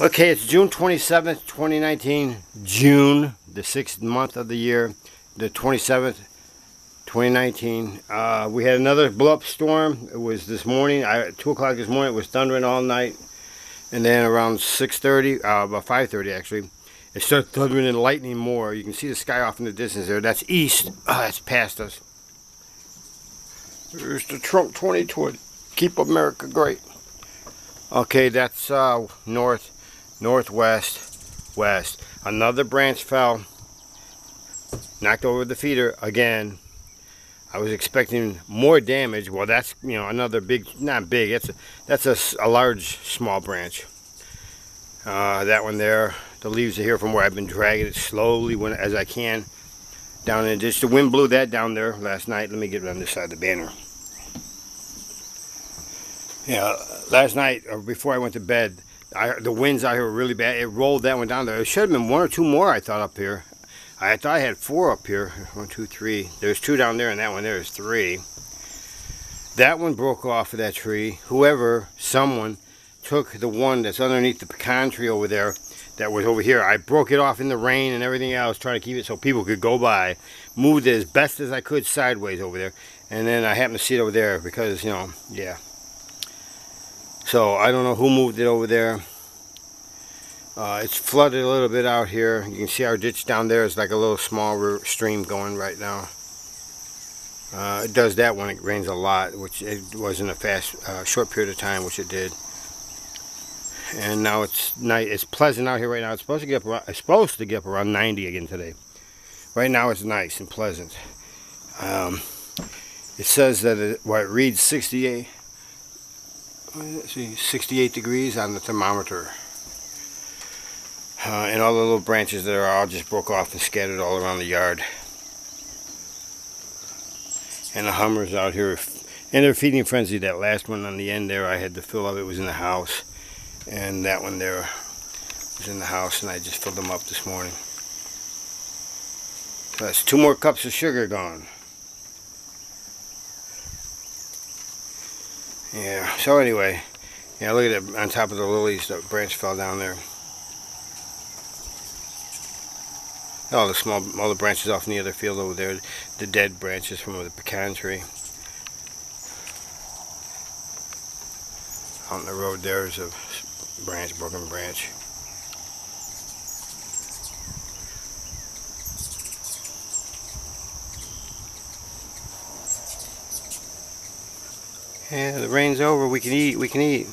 Okay, it's June 27th, 2019, June, the 6th month of the year, the 27th, 2019. We had another blow-up storm. It was this morning, at 2 o'clock this morning. It was thundering all night. And then around 6:30, about 5:30 actually, it started thundering and lightning more. You can see the sky off in the distance there. That's east. That's past us. There's the Trump 2020. Keep America great. Okay, that's north. Northwest, west. Another branch fell, knocked over the feeder again. I was expecting more damage. Well, that's, you know, another big, not big. That's a large, small branch. That one there. The leaves are here from where I've been dragging it slowly as I can down in the ditch. The wind blew that down there last night. Let me get it on this side of the banner. Yeah, last night or before I went to bed. The winds out here were really bad. It rolled that one down there. It should have been one or two more, I thought, up here. I thought I had four up here. One, two, three. There's two down there, and that one there is three. That one broke off of that tree. Whoever, someone, took the one that's underneath the pecan tree over there that was over here. I broke it off in the rain and everything else, trying to keep it so people could go by. Moved it as best as I could sideways over there. And then I happened to see it over there because, you know, yeah. So I don't know who moved it over there. It's flooded a little bit out here. You can see our ditch down there is like a little small stream going right now. It does that when it rains a lot, which it was in a fast, short period of time, which it did. And now it's night. It's pleasant out here right now. It's supposed to get up around, it's supposed to get around 90 again today. Right now it's nice and pleasant. It says that it reads 68. Let's see, 68 degrees on the thermometer, and all the little branches that are all just broke off and scattered all around the yard. And the hummers out here in their feeding frenzy. That last one on the end there, I had to fill up. It was in the house, and that one there was in the house, and I just filled them up this morning. So that's two more cups of sugar gone. Yeah, so anyway, yeah, look at it on top of the lilies, the branch fell down there. All the branches off in the other field over there, the dead branches from the pecan tree. Out in the road there is a branch, broken branch. Yeah, the rain's over. We can eat.